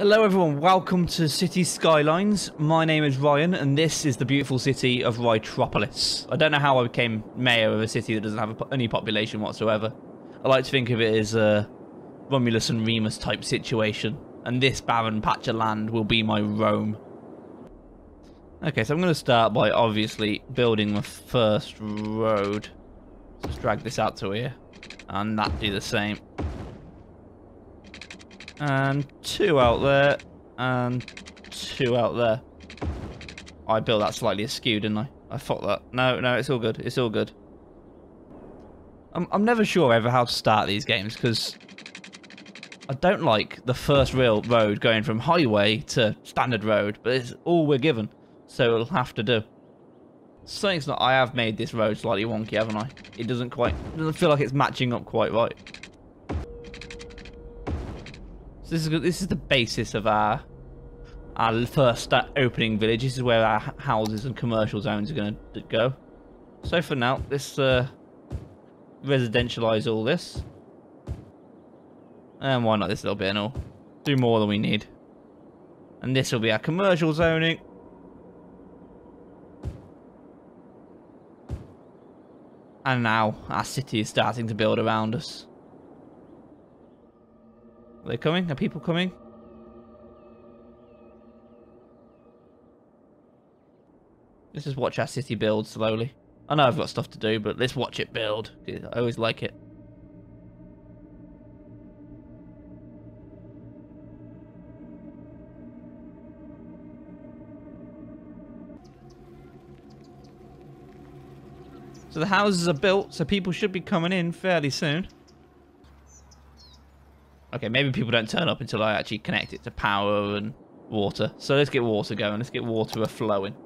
Hello everyone, welcome to Cities Skylines. My name is Ryan and this is the beautiful city of Rytropolis. I don't know how I became mayor of a city that doesn't have any population whatsoever. I like to think of it as a Romulus and Remus type situation. And this barren patch of land will be my Rome. Okay, so I'm going to start by obviously building the first road. Let's drag this out to here. And that'll do the same. And two out there, and two out there. I built that slightly askew, didn't I? I fucked that. No, it's all good. It's all good. I'm never sure ever how to start these games, because I don't like the first real road going from highway to standard road, but it's all we're given, so it'll have to do. Something's not... I have made this road slightly wonky, haven't I? It doesn't quite... It doesn't feel like it's matching up quite right. This is the basis of our first opening village. This is where our houses and commercial zones are going to go. So for now, let's residentialize all this. And why not this little bit and all? Do more than we need. And this will be our commercial zoning. And now our city is starting to build around us. Are they coming? Are people coming? Let's just watch our city build slowly. I know I've got stuff to do, but let's watch it build. I always like it. So the houses are built, so people should be coming in fairly soon. Okay, maybe people don't turn up until I actually connect it to power and water. So let's get water going. Let's get water flowing.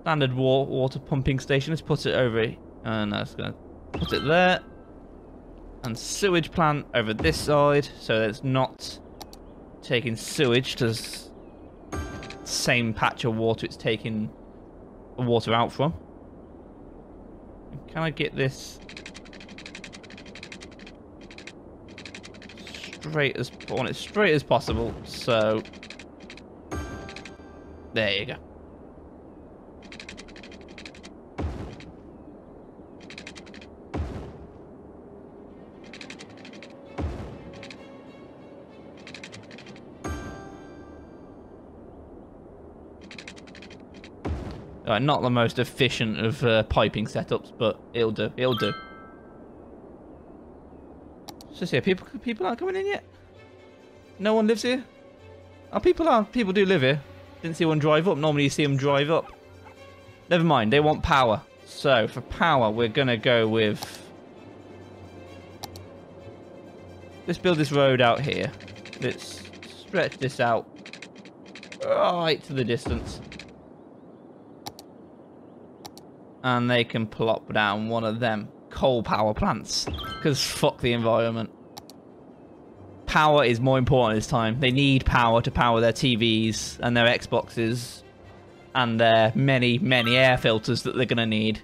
Standard water pumping station. Let's put it over here. And that's going to put it there. And sewage plant over this side. So that it's not taking sewage to the same patch of water it's taking water out from. Can I get this... straight as possible, so there you go. All right, not the most efficient of piping setups, but it'll do. It'll do. Just here, people aren't coming in yet. No one lives here. Oh, people do live here. Didn't see one drive up. Normally you see them drive up. Never mind, they want power. So for power, we're gonna go with... let's build this road out here. Let's stretch this out right to the distance. And they can plop down one of them coal power plants, because fuck the environment. Power is more important this time. They need power to power their TVs and their Xboxes and their many, many air filters that they're going to need.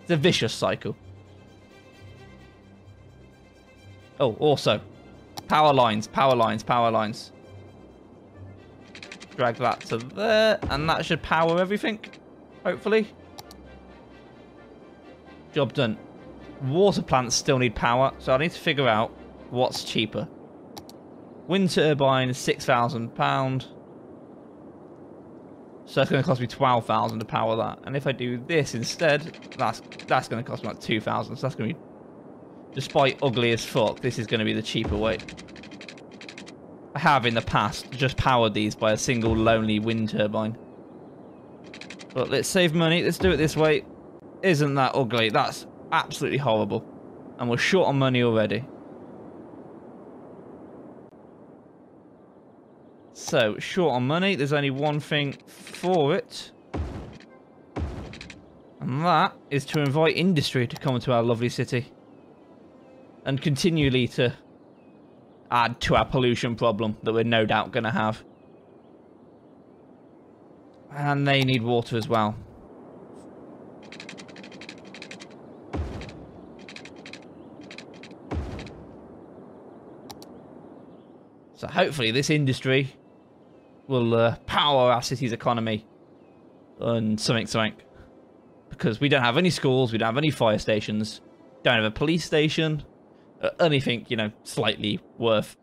It's a vicious cycle. Oh, also, power lines, power lines, power lines. Drag that to there, and that should power everything, hopefully. Job done. Water plants still need power, so I need to figure out what's cheaper. Wind turbine, £6,000. So that's going to cost me £12,000 to power that. And if I do this instead, that's going to cost me like £2,000. So that's going to be, despite ugly as fuck, this is going to be the cheaper way. I have in the past just powered these by a single lonely wind turbine. But let's save money. Let's do it this way. Isn't that ugly? That's absolutely horrible. And we're short on money already. So, short on money. There's only one thing for it. And that is to invite industry to come to our lovely city. And continually to add to our pollution problem that we're no doubt going to have. And they need water as well. So hopefully this industry will power our city's economy and something. Because we don't have any schools, we don't have any fire stations, don't have a police station, anything, you know, slightly worth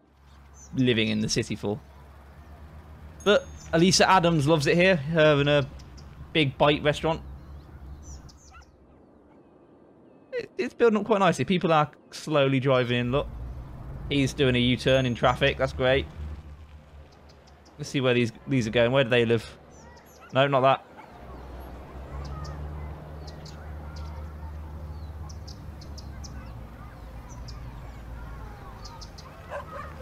living in the city for. But Elisa Adams loves it here, her in a big bite restaurant. It's building up quite nicely. People are slowly driving in, look. He's doing a U-turn in traffic, that's great. Let's see where these are going. Where do they live? No, not that.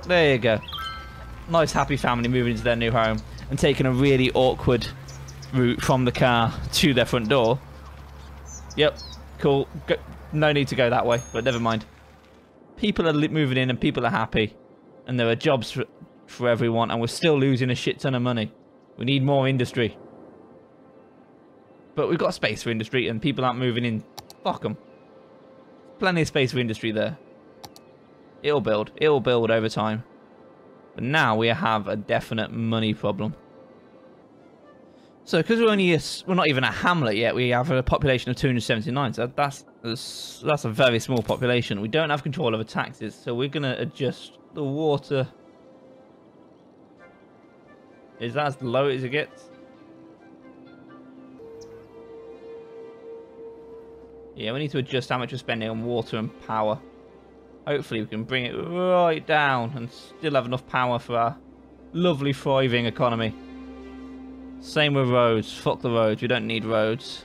There you go. Nice happy family moving into their new home and taking a really awkward route from the car to their front door. Yep, cool. Go. No need to go that way, but never mind. People are moving in and people are happy. And there are jobs for everyone, and we're still losing a shit ton of money. We need more industry. But we've got space for industry and people aren't moving in. Fuck them. Plenty of space for industry there. It'll build. It'll build over time. But now we have a definite money problem. So because we're not even a hamlet yet, we have a population of 279. So that's a very small population. We don't have control over taxes, so we're going to adjust the water. Is that as low as it gets? Yeah, we need to adjust how much we're spending on water and power. Hopefully we can bring it right down and still have enough power for our lovely thriving economy. Same with roads. Fuck the roads. We don't need roads.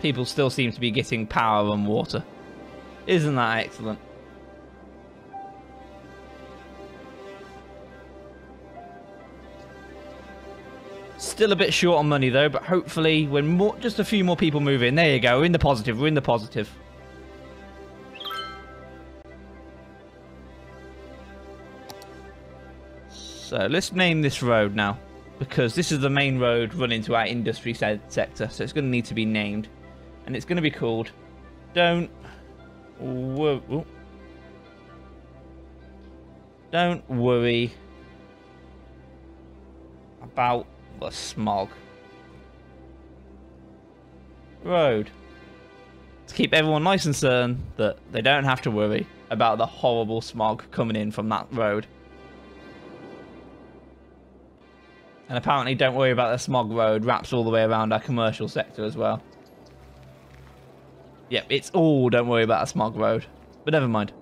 People still seem to be getting power and water. Isn't that excellent? Still a bit short on money though, but hopefully when just a few more people move in, there you go, we're in the positive, we're in the positive. So let's name this road now, because this is the main road running to our industry sector, so it's going to need to be named, and it's going to be called Don't Worry About the Smog Road, to keep everyone nice and certain that they don't have to worry about the horrible smog coming in from that road. And apparently Don't Worry About the Smog Road wraps all the way around our commercial sector as well. Yep, it's all Don't Worry About the Smog Road, but never mind.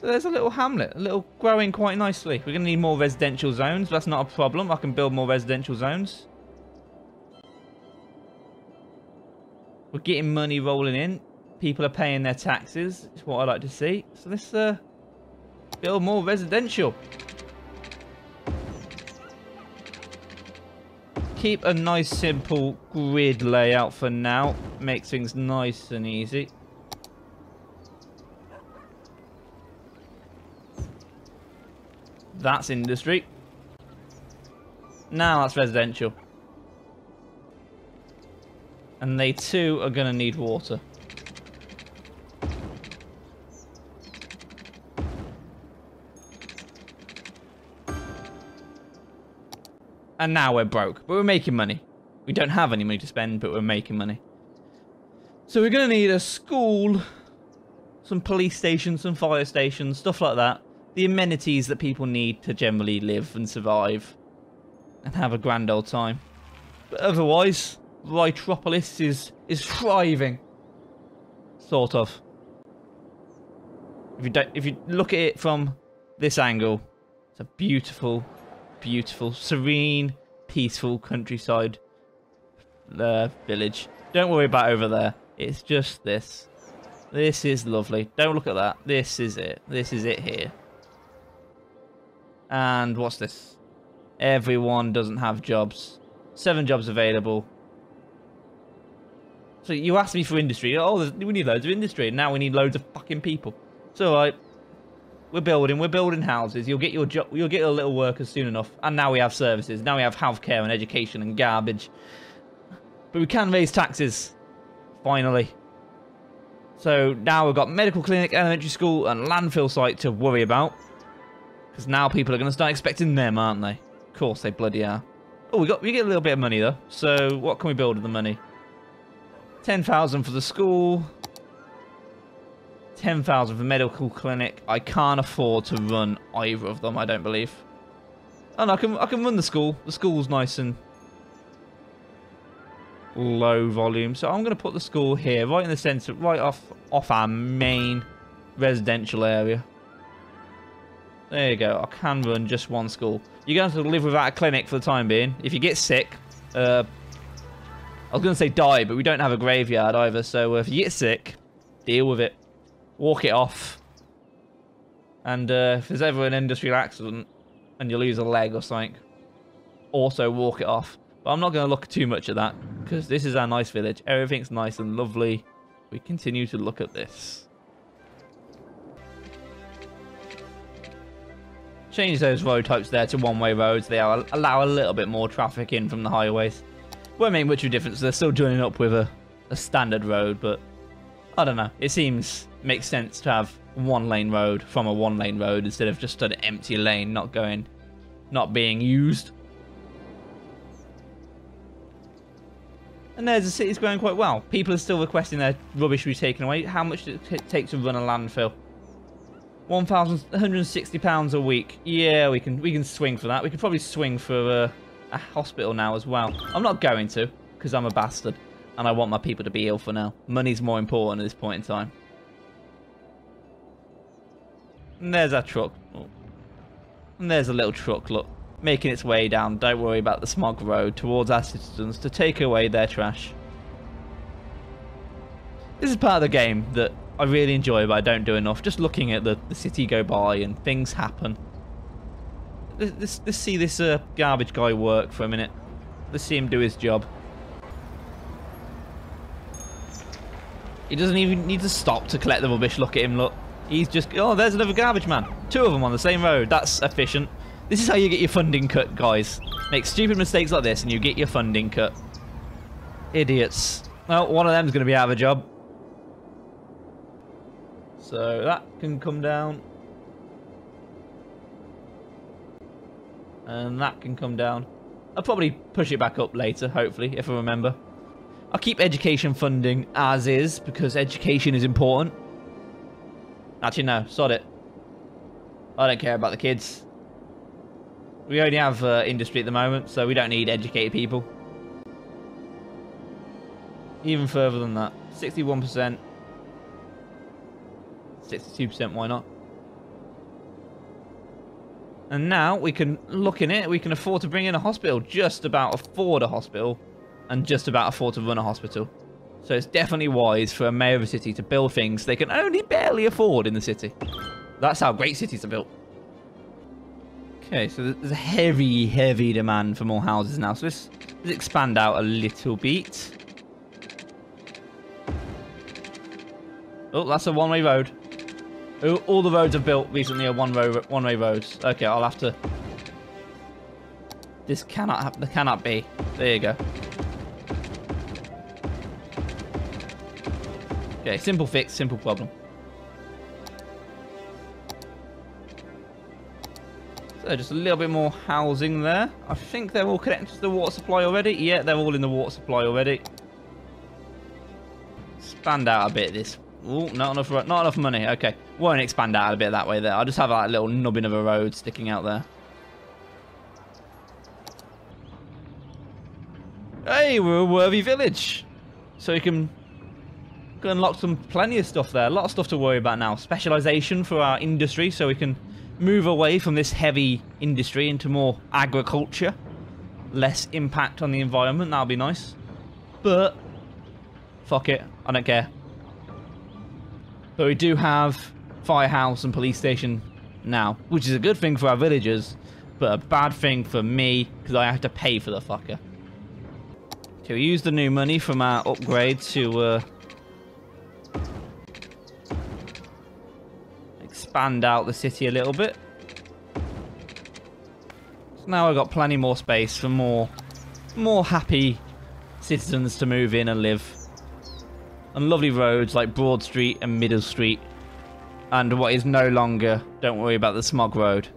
So there's a little hamlet, a little growing quite nicely. We're going to need more residential zones, but that's not a problem. I can build more residential zones. We're getting money rolling in. People are paying their taxes. It's what I like to see. So let's build more residential. Keep a nice simple grid layout for now. Makes things nice and easy. That's industry. Now that's residential. And they too are going to need water. And now we're broke, but we're making money. We don't have any money to spend, but we're making money. So we're going to need a school, some police stations, some fire stations, stuff like that. The amenities that people need to generally live and survive and have a grand old time. But otherwise, Rytropolis is thriving. Sort of. If you look at it from this angle, it's a beautiful, beautiful, serene, peaceful countryside village. Don't worry about over there. It's just this. This is lovely. Don't look at that. This is it. This is it here. And what's this? Everyone doesn't have jobs. 7 jobs available. So you asked me for industry. Oh, we need loads of industry. And now we need loads of fucking people. It's alright. We're building houses. You'll get your job. You'll get your little workers soon enough. And now we have services. Now we have healthcare and education and garbage. But we can raise taxes. Finally. So now we've got medical clinic, elementary school, and landfill site to worry about. Because now people are going to start expecting them, aren't they? Of course they bloody are. Oh, we get a little bit of money, though. So what can we build with the money? 10,000 for the school. 10,000 for medical clinic. I can't afford to run either of them, I don't believe. Oh, no, I can run the school. The school's nice and low volume, so I'm going to put the school here, right in the centre, right off our main residential area. There you go. I can run just one school. You're going to have to live without a clinic for the time being. If you get sick, I was going to say die, but we don't have a graveyard either, so if you get sick, deal with it. Walk it off. And if there's ever an industrial accident and you lose a leg or something, also walk it off. But I'm not going to look too much at that, because this is our nice village. Everything's nice and lovely. We continue to look at this. Change those road types there to one-way roads. They allow a little bit more traffic in from the highways. Won't make much of a difference. They're still joining up with a standard road, but I don't know. It seems makes sense to have one-lane road from a one-lane road instead of just an empty lane not being used. And there's the city's going quite well. People are still requesting their rubbish to be taken away. How much does it take to run a landfill? £1,160 a week. Yeah, we can swing for that. We could probably swing for a hospital now as well. I'm not going to, because I'm a bastard. And I want my people to be ill for now. Money's more important at this point in time. And there's our truck. Oh. And there's a little truck, look. Making its way down, don't worry about the smog road, towards our citizens to take away their trash. This is part of the game that I really enjoy but I don't do enough. Just looking at the city go by and things happen. Let's see this garbage guy work for a minute. Let's see him do his job. He doesn't even need to stop to collect the rubbish. Look at him, look. He's just... Oh, there's another garbage man. Two of them on the same road. That's efficient. This is how you get your funding cut, guys. Make stupid mistakes like this and you get your funding cut. Idiots. Well, one of them's going to be out of a job. So that can come down. And that can come down. I'll probably push it back up later, hopefully, if I remember. I'll keep education funding as is, because education is important. Actually, no. Sod it. I don't care about the kids. We only have industry at the moment, so we don't need educated people. Even further than that. 61%. 62%, why not? And now we can look in it. We can afford to bring in a hospital. Just about afford a hospital. And just about afford to run a hospital. So it's definitely wise for a mayor of a city to build things they can only barely afford in the city. That's how great cities are built. Okay, so there's a heavy, heavy demand for more houses now. So let's expand out a little bit. Oh, that's a one-way road. Oh, all the roads I've built recently are one-way roads. Okay, I'll have to... This cannot be. There you go. Okay, simple fix, simple problem. So just a little bit more housing there. I think they're all connected to the water supply already. Yeah, they're all in the water supply already. Expand out a bit this. Ooh, not enough money. Okay, won't expand out a bit that way there. I'll just have that little nubbin of a road sticking out there. Hey, we're a worthy village. So you can... unlock some plenty of stuff there. A lot of stuff to worry about now. Specialization for our industry, so we can move away from this heavy industry into more agriculture. Less impact on the environment. That'll be nice. But fuck it, I don't care. But we do have firehouse and police station now, which is a good thing for our villagers, but a bad thing for me because I have to pay for the fucker. Okay, we use the new money from our upgrade to expand out the city a little bit. So now I've got plenty more space for more happy citizens to move in and live on lovely roads like Broad Street and Middle Street, and what is no longer, don't worry about the smog road.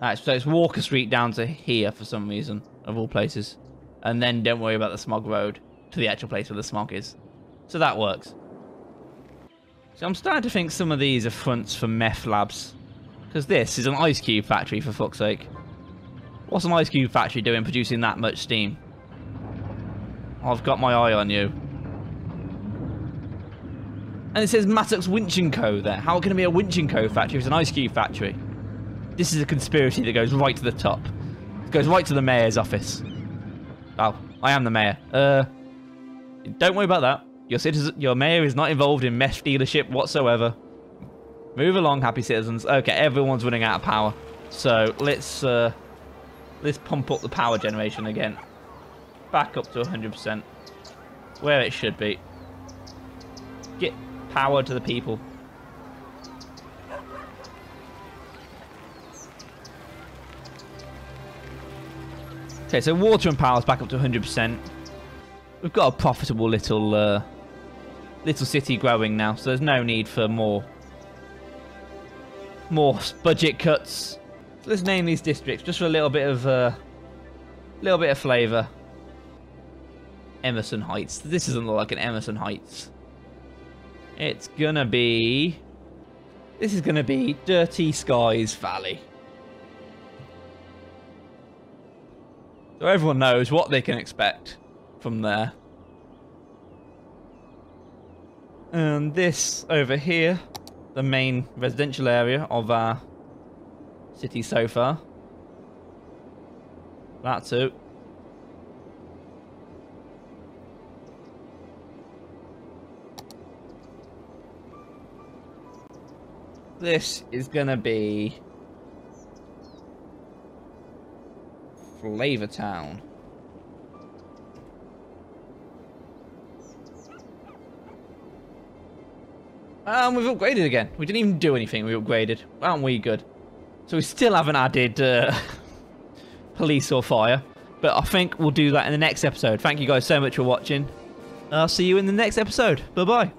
Alright, so it's Walker Street down to here for some reason, of all places. And then don't worry about the smog road to the actual place where the smog is. So that works. So I'm starting to think some of these are fronts for meth labs. Because this is an ice cube factory, for fuck's sake. What's an ice cube factory doing producing that much steam? I've got my eye on you. And it says Mattox Winching Co. there. How can it be a Winching Co. factory if it's an ice cube factory? This is a conspiracy that goes right to the top. It goes right to the mayor's office. Oh, I am the mayor. Don't worry about that. Your mayor is not involved in meth dealership whatsoever. Move along, happy citizens. Okay, everyone's running out of power. So let's pump up the power generation again. Back up to 100%. Where it should be. Get power to the people. Okay, so water and power's back up to 100%. We've got a profitable little little city growing now, so there's no need for more budget cuts. So let's name these districts just for a little bit of flavour. Emerson Heights. This doesn't look like an Emerson Heights. It's gonna be. This is gonna be Dirty Skies Valley. So everyone knows what they can expect from there. And this over here, the main residential area of our city so far. That too. This is gonna be Flavor Town. And we've upgraded again. We didn't even do anything. We upgraded. Aren't we good? So we still haven't added police or fire. But I think we'll do that in the next episode. Thank you guys so much for watching. I'll see you in the next episode. Bye-bye.